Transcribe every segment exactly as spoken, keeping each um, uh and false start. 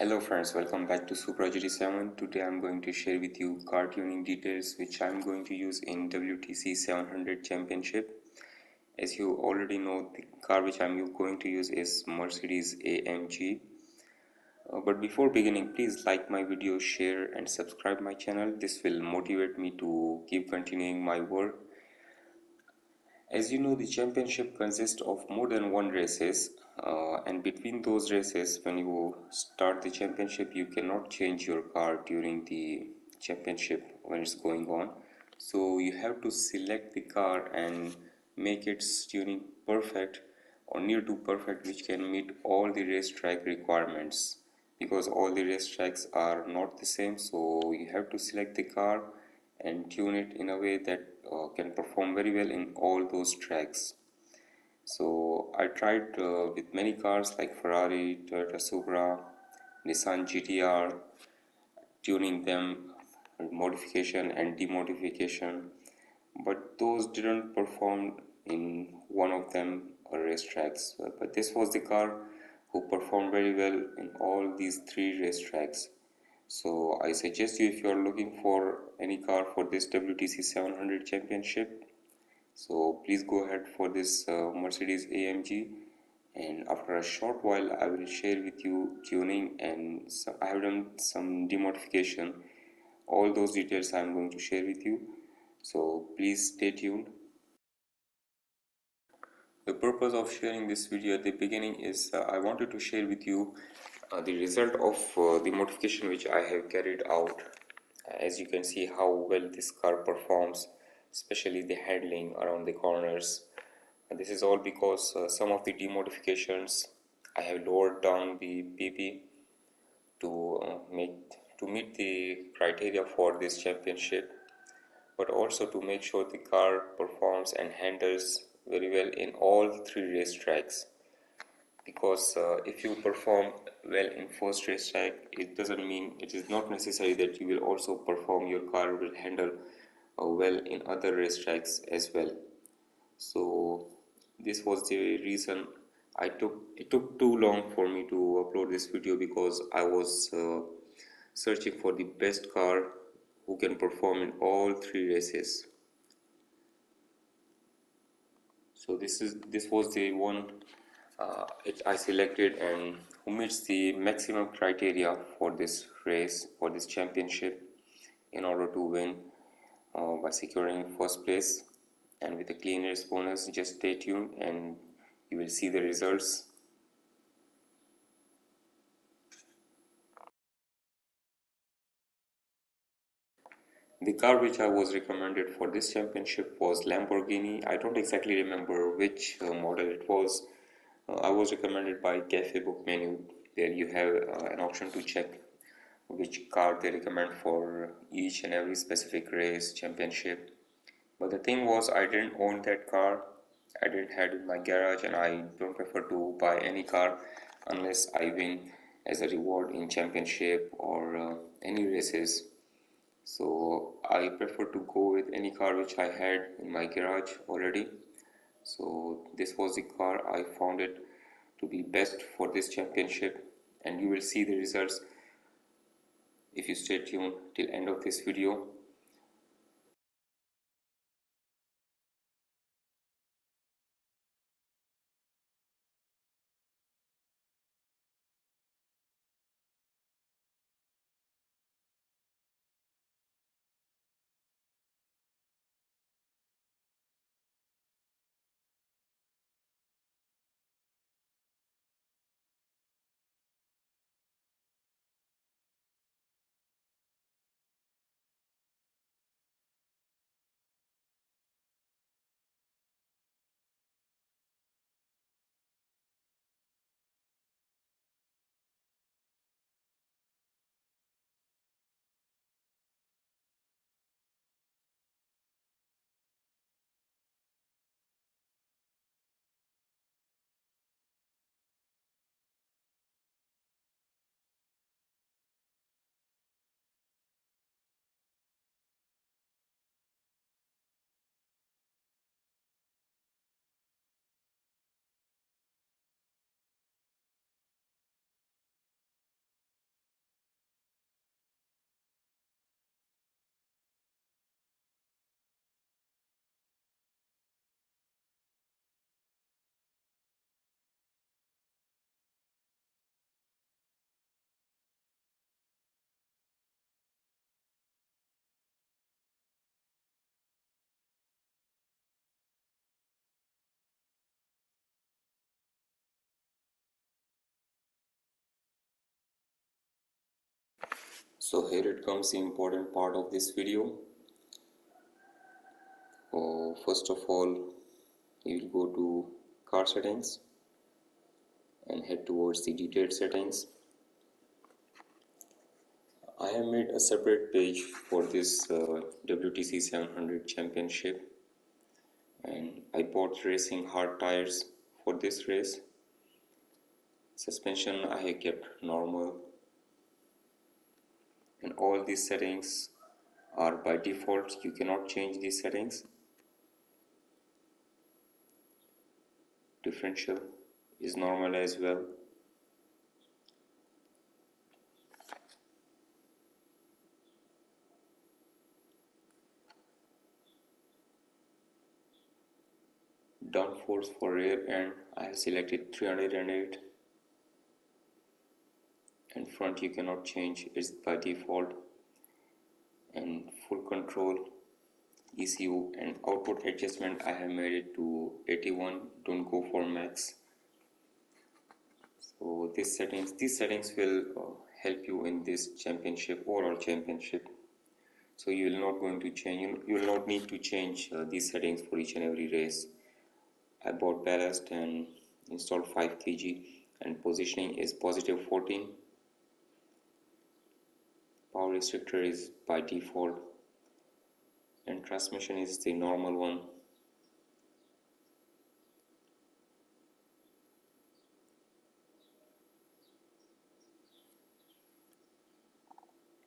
Hello friends, welcome back to Super G T seven. Today I'm going to share with you car tuning details which I'm going to use in W T C seven hundred championship. As you already know, the car which I'm going to use is Mercedes A M G. Uh, but before beginning, please like my video, share and subscribe my channel. This will motivate me to keep continuing my work. As you know, the championship consists of more than one races. Uh, and between those races, when you start the championship, you cannot change your car during the championship when it's going on, so you have to select the car and make its tuning perfect or near to perfect, which can meet all the racetrack requirements, because all the racetracks are not the same. So you have to select the car and tune it in a way that uh, can perform very well in all those tracks. So I tried uh, with many cars like Ferrari, Toyota Supra, Nissan G T R, tuning them, modification and demodification, but those didn't perform in one of them or racetracks. But this was the car who performed very well in all these three racetracks. So I suggest you, if you are looking for any car for this W T C seven hundred championship, so please go ahead for this uh, Mercedes A M G, and after a short while I will share with you tuning, and so I have done some demodification. All those details I am going to share with you, so please stay tuned. The purpose of sharing this video at the beginning is uh, I wanted to share with you uh, the result of uh, the modification which I have carried out. As you can see how well this car performs, especially the handling around the corners, and this is all because uh, some of the demodifications I have lowered down the P P to uh, make to meet the criteria for this championship, but also to make sure the car performs and handles very well in all three racetracks, because uh, if you perform well in first racetrack, it doesn't mean, it is not necessary that you will also perform, your car will handle well in other racetracks as well. So this was the reason I took it took too long for me to upload this video, because I was uh, searching for the best car who can perform in all three races. So this is this was the one uh, it I selected, and who meets the maximum criteria for this race, for this championship, in order to win Uh, by securing first place and with a clean race bonus. Just stay tuned and you will see the results. The car which I was recommended for this championship was Lamborghini. I don't exactly remember which uh, model it was. uh, I was recommended by Cafe Book menu. There you have uh, an option to check which car they recommend for each and every specific race championship. But the thing was, I didn't own that car, I didn't have it in my garage, and I don't prefer to buy any car unless I win as a reward in championship or uh, any races. So I prefer to go with any car which I had in my garage already. So this was the car. I found it to be best for this championship, and you will see the results if you stay tuned till end of this video. So here it comes the important part of this video. Oh, first of all, you will go to car settings and head towards the detailed settings. I have made a separate page for this uh, W T C seven hundred championship, and I bought racing hard tires for this race. Suspension I have kept normal, and all these settings are by default. You cannot change these settings. Differential is normal as well. Downforce for rear end, I have selected three hundred eight, and front you cannot change, it's by default. And full control, E C U and output adjustment, I have made it to eighty-one, don't go for max. So these settings, these settings will uh, help you in this championship, overall championship. So you will not going to change, you will not need to change uh, these settings for each and every race. I bought ballast and installed five kilograms, and positioning is positive fourteen. Power restrictor is by default, and transmission is the normal one.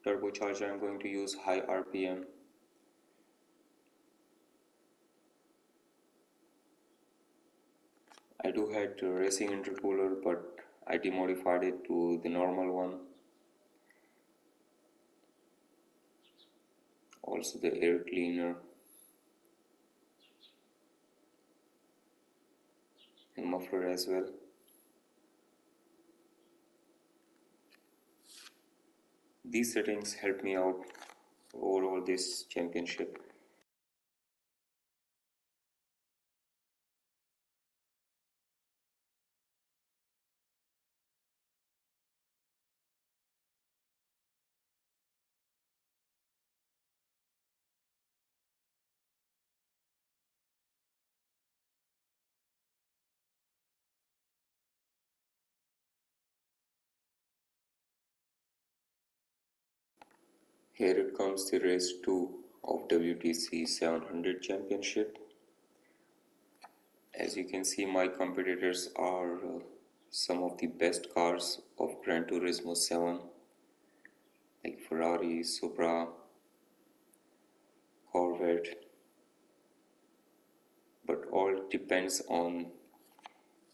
Turbocharger, I'm going to use high R P M. I do had racing intercooler, but I demodified it to the normal one. Also the air cleaner and muffler as well. These settings helped me out overall this championship. Here it comes the race two of W T C seven hundred championship. As you can see, my competitors are uh, some of the best cars of Gran Turismo seven, like Ferrari, Supra, Corvette, but all depends on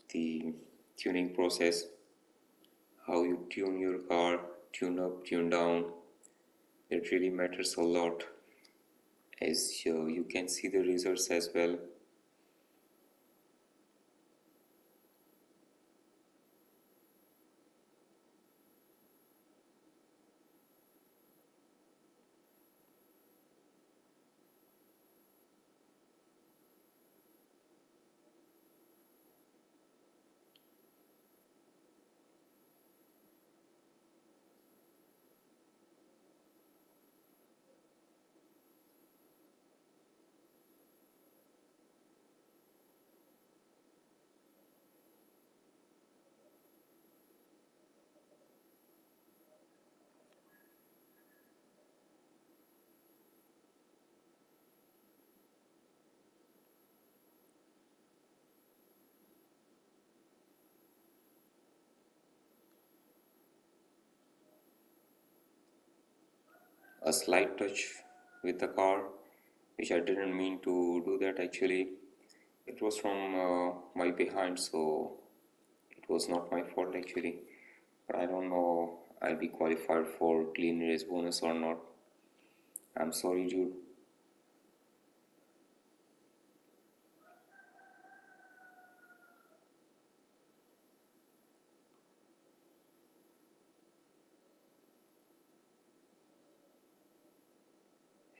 the tuning process, how you tune your car, tune up, tune down. It really matters a lot, as uh, you can see the results as well. A slight touch with the car, which I didn't mean to do that actually. It was from uh, my behind, so it was not my fault actually. But I don't know I'll be qualified for clean race bonus or not. I'm sorry, dude.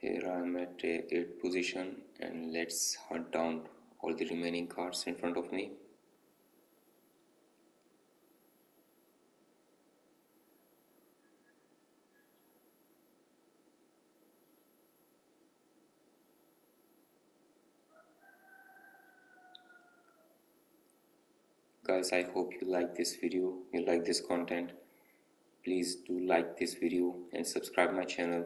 Here I am at eighth position, and let's hunt down all the remaining cars in front of me. guys, I hope you like this video, you like this content. Please do like this video and subscribe my channel.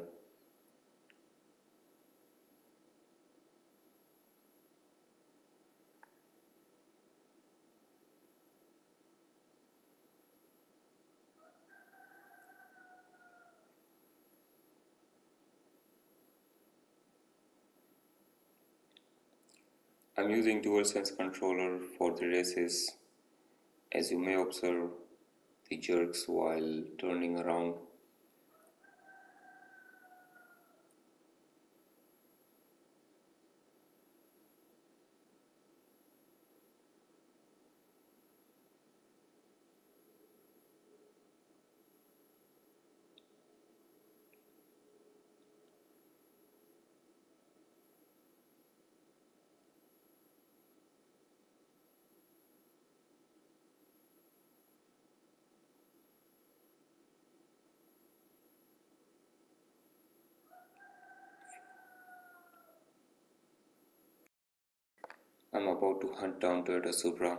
I'm using DualSense controller for the races. As you may observe, the jerks while turning around. I'm about to hunt down Toyota Supra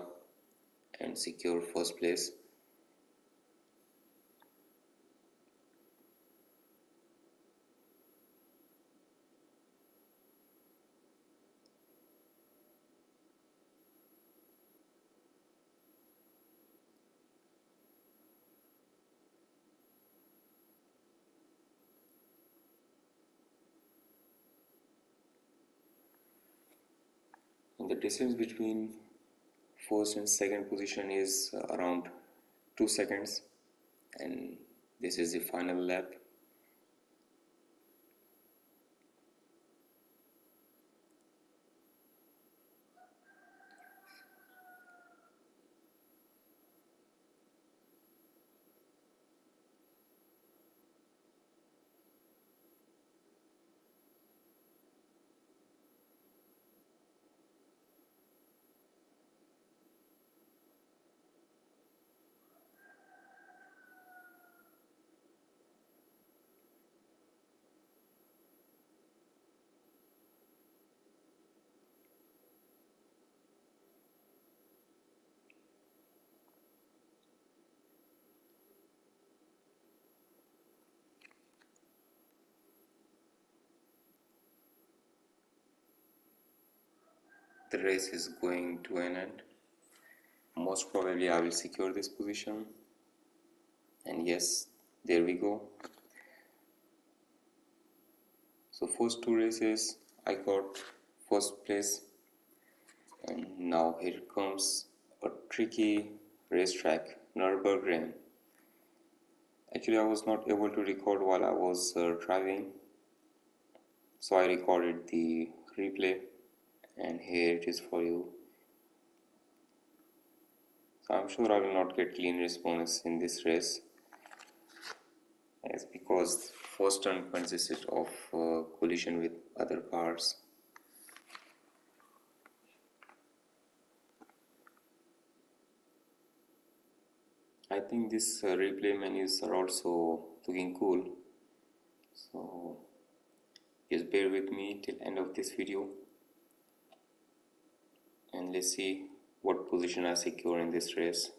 and secure first place. The distance between first and second position is around two seconds, and this is the final lap. The race is going to an end. Most probably I will secure this position, and yes, there we go. So first two races I got first place, and now here comes a tricky racetrack, Nürburgring. Actually I was not able to record while I was uh, driving, so I recorded the replay. And here it is for you. So I'm sure I will not get clean response in this race. It's because first turn consisted of uh, collision with other cars. I think this uh, replay menus are also looking cool. So just bear with me till end of this video. And let's see what position I secure in this race.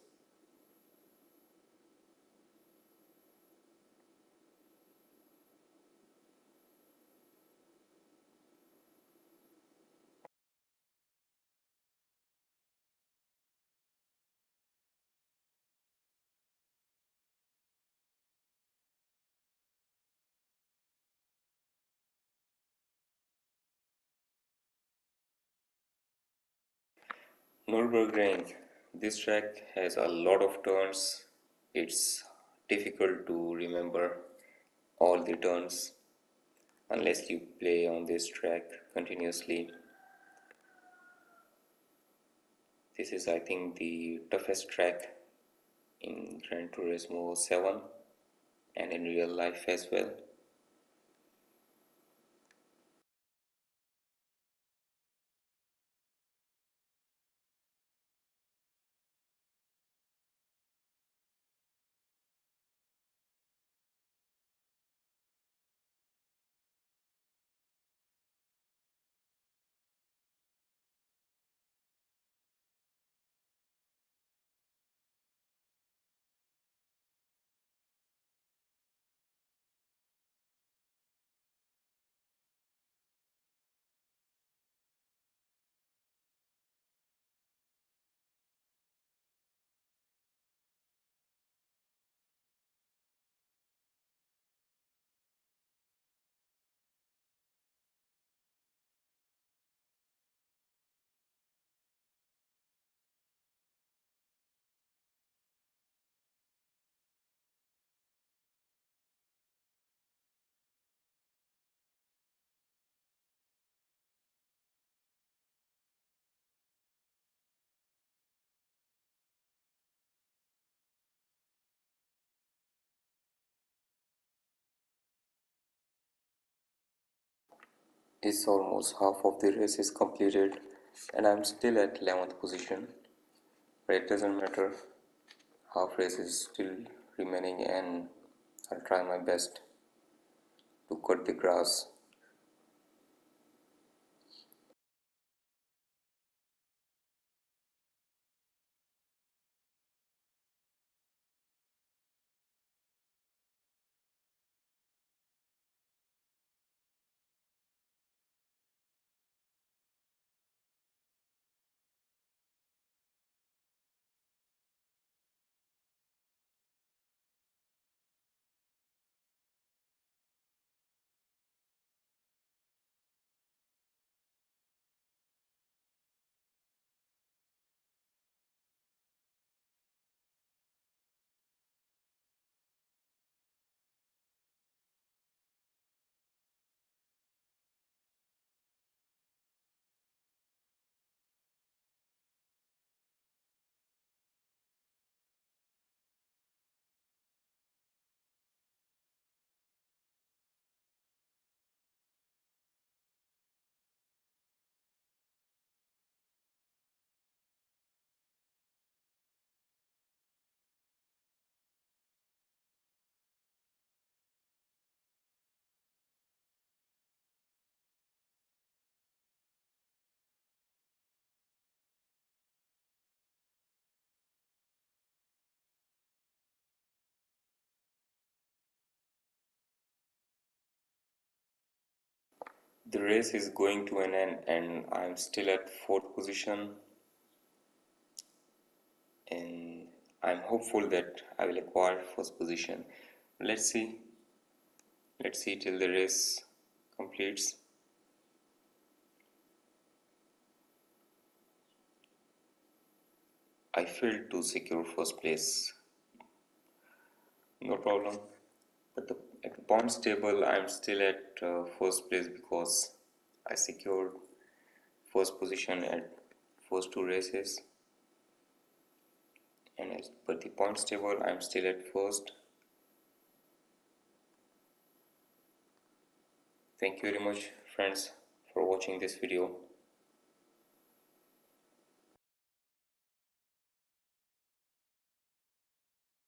Nürburgring, this track has a lot of turns. It's difficult to remember all the turns unless you play on this track continuously. This is, I think, the toughest track in Gran Turismo seven and in real life as well. is almost half of the race is completed and I'm still at eleventh position, but it doesn't matter, half race is still remaining and I'll try my best to cut the grass. The race is going to an end and I'm still at fourth position, and I'm hopeful that I will acquire first position. Let's see, let's see till the race completes. I failed to secure first place, no problem, but the at the points table I'm still at uh, first place because I secured first position at first two races, and as per the points table I'm still at first. Thank you very much friends for watching this video.